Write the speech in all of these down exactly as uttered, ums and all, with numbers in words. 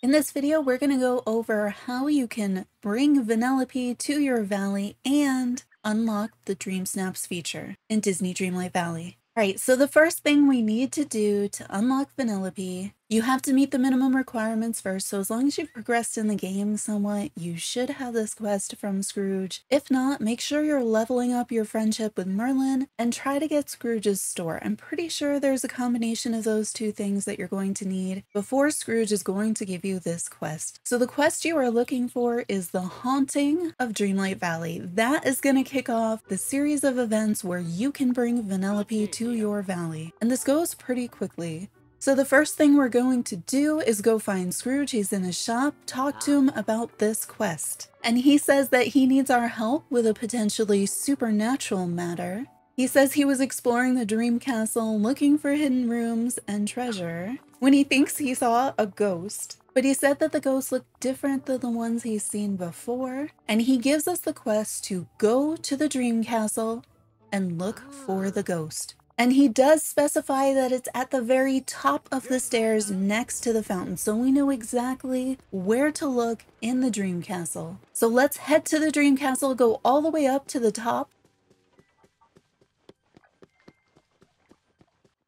In this video, we're going to go over how you can bring Vanellope to your valley and unlock the Dream Snaps feature in Disney Dreamlight Valley. All right, so the first thing we need to do to unlock Vanellope, you have to meet the minimum requirements first. So as long as you've progressed in the game somewhat, you should have this quest from Scrooge. If not, make sure you're leveling up your friendship with Merlin and try to get Scrooge's store. I'm pretty sure there's a combination of those two things that you're going to need before Scrooge is going to give you this quest. So the quest you are looking for is The Haunting of Dreamlight Valley. That is going to kick off the series of events where you can bring Vanellope to your valley. And this goes pretty quickly. So the first thing we're going to do is go find Scrooge. He's in his shop, talk to him about this quest. And he says that he needs our help with a potentially supernatural matter. He says he was exploring the Dream Castle, looking for hidden rooms and treasure, when he thinks he saw a ghost. But he said that the ghosts look different than the ones he's seen before. And he gives us the quest to go to the Dream Castle and look for the ghost. And he does specify that it's at the very top of the stairs next to the fountain. So we know exactly where to look in the Dream Castle. So let's head to the Dream Castle, go all the way up to the top.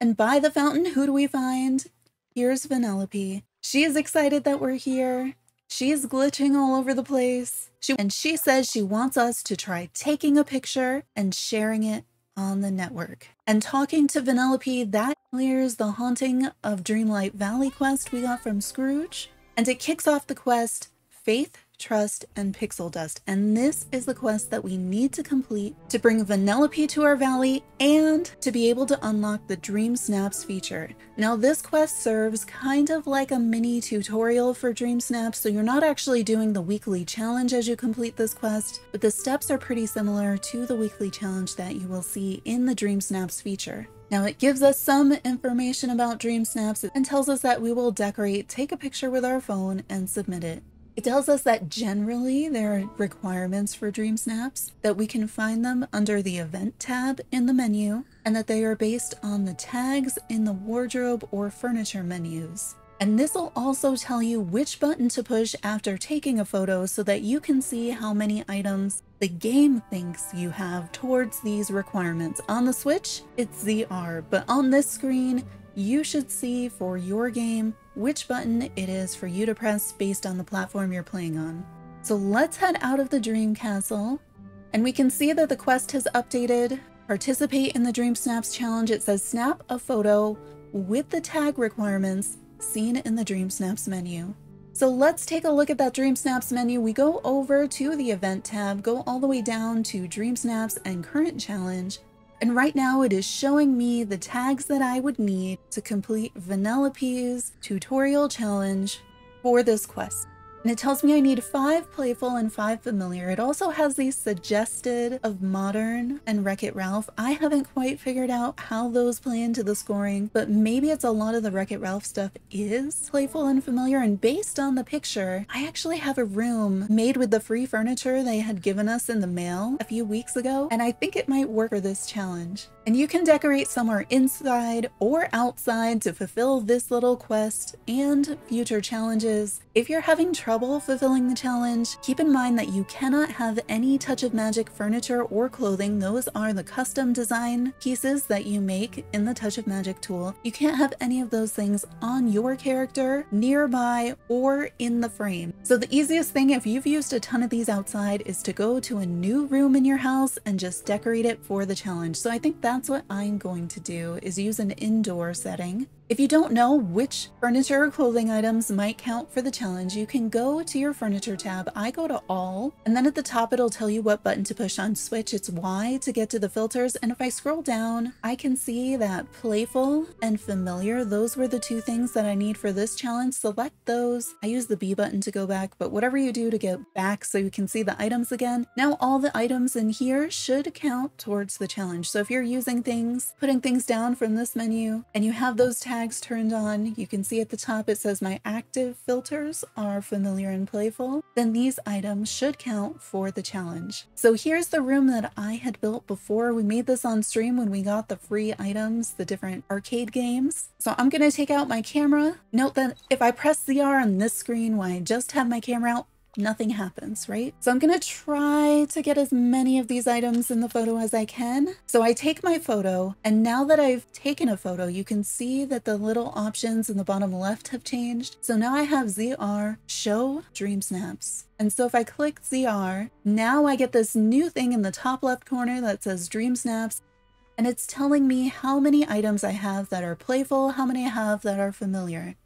And by the fountain, who do we find? Here's Vanellope. She is excited that we're here. She is glitching all over the place. She, and she says she wants us to try taking a picture and sharing it on the network. And talking to Vanellope, that clears the Haunting of Dreamlight Valley quest we got from Scrooge. And it kicks off the quest, Faith, Trust, and Pixel Dust. And this is the quest that we need to complete to bring Vanellope to our valley and to be able to unlock the Dream Snaps feature. Now this quest serves kind of like a mini tutorial for Dream Snaps, so you're not actually doing the weekly challenge as you complete this quest, but the steps are pretty similar to the weekly challenge that you will see in the Dream Snaps feature. Now it gives us some information about Dream Snaps and tells us that we will decorate, take a picture with our phone, and submit it. It tells us that generally there are requirements for Dream Snaps, that we can find them under the event tab in the menu, and that they are based on the tags in the wardrobe or furniture menus. And this will also tell you which button to push after taking a photo so that you can see how many items the game thinks you have towards these requirements. On the Switch, it's Z R, but on this screen, you should see for your game which button it is for you to press based on the platform you're playing on. So let's head out of the Dream Castle, and we can see that the quest has updated. Participate in the Dream Snaps challenge. It says snap a photo with the tag requirements seen in the Dream Snaps menu. So let's take a look at that Dream Snaps menu. We go over to the event tab, go all the way down to Dream Snaps and current challenge. And right now it is showing me the tags that I would need to complete Vanellope's tutorial challenge for this quest. And it tells me I need five playful and five familiar. It also has these suggested of modern and Wreck-It Ralph. I haven't quite figured out how those play into the scoring, but maybe it's a lot of the Wreck-It Ralph stuff is playful and familiar. And based on the picture, I actually have a room made with the free furniture they had given us in the mail a few weeks ago, and I think it might work for this challenge. And you can decorate somewhere inside or outside to fulfill this little quest and future challenges. If you're having trouble fulfilling the challenge, keep in mind that you cannot have any Touch of Magic furniture or clothing. Those are the custom design pieces that you make in the Touch of Magic tool. You can't have any of those things on your character, nearby, or in the frame. So the easiest thing, if you've used a ton of these outside, is to go to a new room in your house and just decorate it for the challenge. So I think that's what I'm going to do, is use an indoor setting. If you don't know which furniture or clothing items might count for the challenge, you can go to your furniture tab. I go to all, and then at the top it'll tell you what button to push on Switch. It's Y to get to the filters, and if I scroll down, I can see that playful and familiar, those were the two things that I need for this challenge. Select those. I use the B button to go back, but whatever you do to get back so you can see the items again. Now all the items in here should count towards the challenge. So if you're using things, putting things down from this menu, and you have those tabs tags turned on. You can see at the top it says my active filters are familiar and playful. Then these items should count for the challenge. So here's the room that I had built before. We made this on stream when we got the free items, the different arcade games. So I'm going to take out my camera. Note that if I press the R on this screen when I just have my camera out, nothing happens, right? So I'm gonna try to get as many of these items in the photo as I can. So I take my photo, and now that I've taken a photo, you can see that the little options in the bottom left have changed. So now I have Z R Show Dream Snaps. And so if I click Z R, now I get this new thing in the top left corner that says Dream Snaps. And it's telling me how many items I have that are playful, how many I have that are familiar.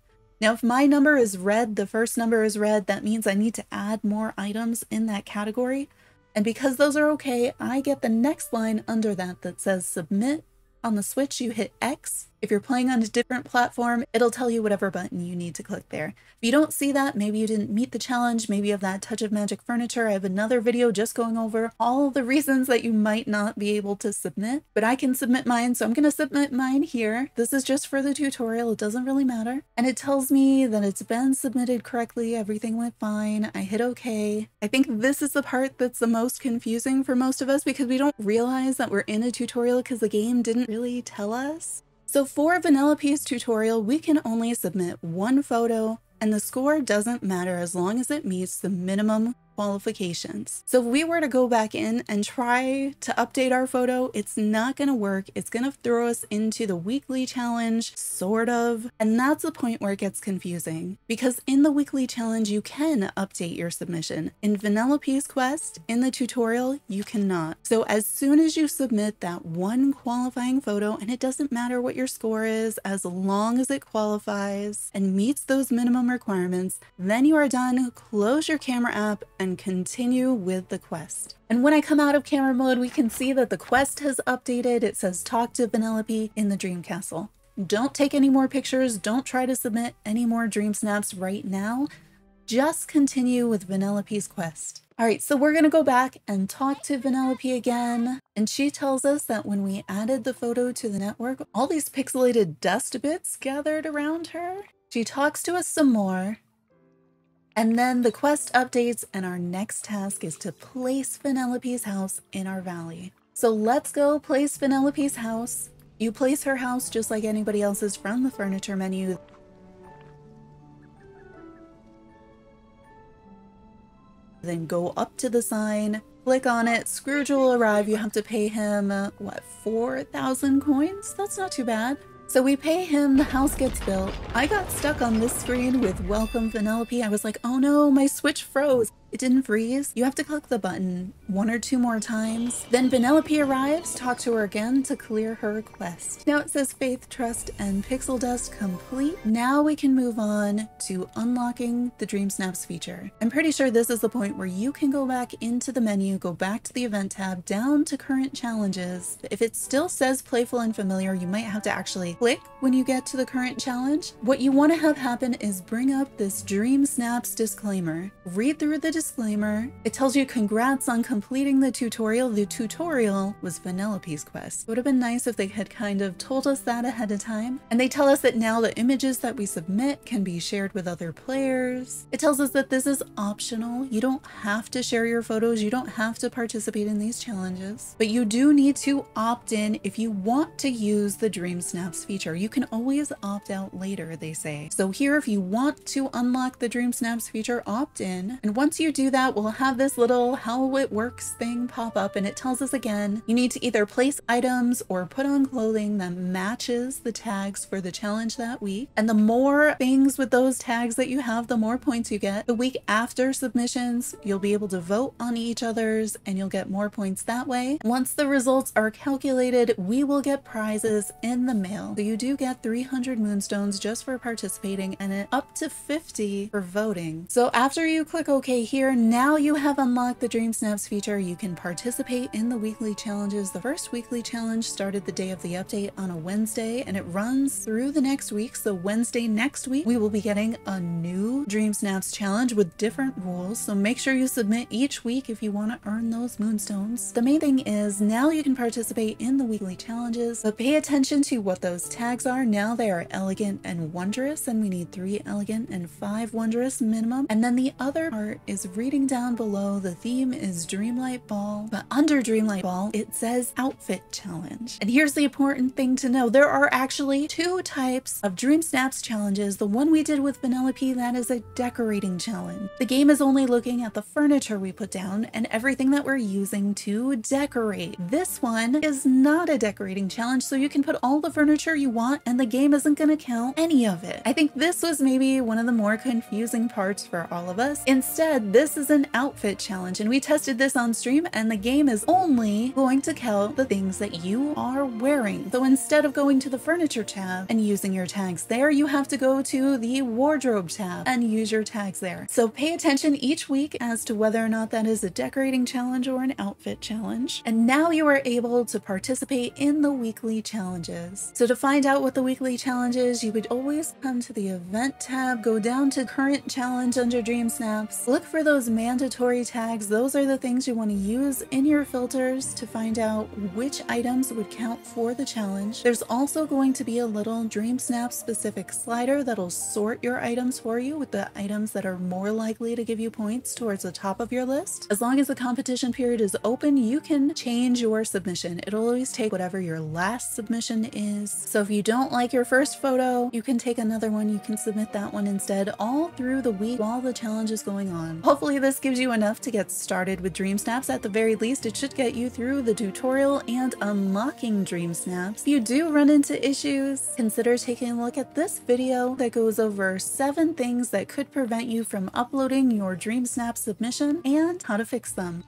Now, if my number is red, the first number is red, that means I need to add more items in that category. And because those are okay, I get the next line under that that says submit. On the Switch, you hit X. If you're playing on a different platform, it'll tell you whatever button you need to click there. If you don't see that, maybe you didn't meet the challenge, maybe you have that Touch of Magic furniture. I have another video just going over all the reasons that you might not be able to submit, but I can submit mine, so I'm gonna submit mine here. This is just for the tutorial, it doesn't really matter. And it tells me that it's been submitted correctly, everything went fine, I hit okay. I think this is the part that's the most confusing for most of us because we don't realize that we're in a tutorial because the game didn't really tell us. So for Vanellope's tutorial, we can only submit one photo, and the score doesn't matter as long as it meets the minimum qualifications. So if we were to go back in and try to update our photo, it's not going to work. It's going to throw us into the weekly challenge, sort of. And that's the point where it gets confusing, because in the weekly challenge, you can update your submission. In Vanellope's quest, in the tutorial, you cannot. So as soon as you submit that one qualifying photo, and it doesn't matter what your score is, as long as it qualifies and meets those minimum requirements, then you are done. Close your camera app and continue with the quest. And when I come out of camera mode, we can see that the quest has updated. It says talk to Vanellope in the Dream Castle. Don't take any more pictures. Don't try to submit any more Dream Snaps right now. Just continue with Vanellope's quest. All right, so we're gonna go back and talk to Vanellope again. And she tells us that when we added the photo to the network, all these pixelated dust bits gathered around her. She talks to us some more. And then the quest updates, and our next task is to place Vanellope's house in our valley. So let's go place Vanellope's house. You place her house just like anybody else's from the furniture menu. Then go up to the sign, click on it, Scrooge will arrive. You have to pay him, what, four thousand coins? That's not too bad. So we pay him, the house gets built. I got stuck on this screen with Welcome Vanellope. I was like, oh no, my Switch froze. It didn't freeze. You have to click the button one or two more times. Then Vanellope arrives, talk to her again to clear her quest. Now it says Faith, Trust, and Pixel Dust complete. Now we can move on to unlocking the Dream Snaps feature. I'm pretty sure this is the point where you can go back into the menu, go back to the event tab, down to current challenges. If it still says playful and familiar, you might have to actually click when you get to the current challenge. What you want to have happen is bring up this Dream Snaps disclaimer. Read through the disclaimer. It tells you congrats on completing the tutorial. The tutorial was Vanellope's quest. It would have been nice if they had kind of told us that ahead of time. And they tell us that now the images that we submit can be shared with other players. It tells us that this is optional. You don't have to share your photos. You don't have to participate in these challenges, but you do need to opt in if you want to use the Dream Snaps feature. You can always opt out later, they say. So here, if you want to unlock the Dream Snaps feature, opt in. And once you do that, we'll have this little how it works thing pop up, and it tells us again you need to either place items or put on clothing that matches the tags for the challenge that week. And the more things with those tags that you have, the more points you get. The week after submissions, you'll be able to vote on each other's and you'll get more points that way. Once the results are calculated, we will get prizes in the mail. So you do get three hundred moonstones just for participating and up to fifty for voting. So after you click OK here, here, now you have unlocked the Dream Snaps feature. You can participate in the weekly challenges. The first weekly challenge started the day of the update on a Wednesday, and it runs through the next week. So Wednesday next week, we will be getting a new Dream Snaps challenge with different rules. So make sure you submit each week if you want to earn those moonstones. The main thing is now you can participate in the weekly challenges, but pay attention to what those tags are. Now they are elegant and wondrous, and we need three elegant and five wondrous minimum. And then the other part is reading down below. The theme is Dreamlight Ball, but under Dreamlight Ball, it says outfit challenge. And here's the important thing to know. There are actually two types of Dream Snaps challenges. The one we did with Vanellope, that is a decorating challenge. The game is only looking at the furniture we put down and everything that we're using to decorate. This one is not a decorating challenge, so you can put all the furniture you want and the game isn't gonna count any of it. I think this was maybe one of the more confusing parts for all of us. Instead, this is an outfit challenge, and we tested this on stream, and the game is only going to count the things that you are wearing. So instead of going to the furniture tab and using your tags there, you have to go to the wardrobe tab and use your tags there. So pay attention each week as to whether or not that is a decorating challenge or an outfit challenge. And now you are able to participate in the weekly challenges. So to find out what the weekly challenge is, you would always come to the event tab, go down to current challenge under Dream Snaps, look for those mandatory tags. Those are the things you want to use in your filters to find out which items would count for the challenge. There's also going to be a little Dream Snaps specific slider that'll sort your items for you, with the items that are more likely to give you points towards the top of your list. As long as the competition period is open, you can change your submission. It'll always take whatever your last submission is. So if you don't like your first photo, you can take another one. You can submit that one instead, all through the week while the challenge is going on. Hopefully this gives you enough to get started with Dream Snaps. At the very least, it should get you through the tutorial and unlocking Dream Snaps. If you do run into issues, consider taking a look at this video that goes over seven things that could prevent you from uploading your Dream Snap submission and how to fix them.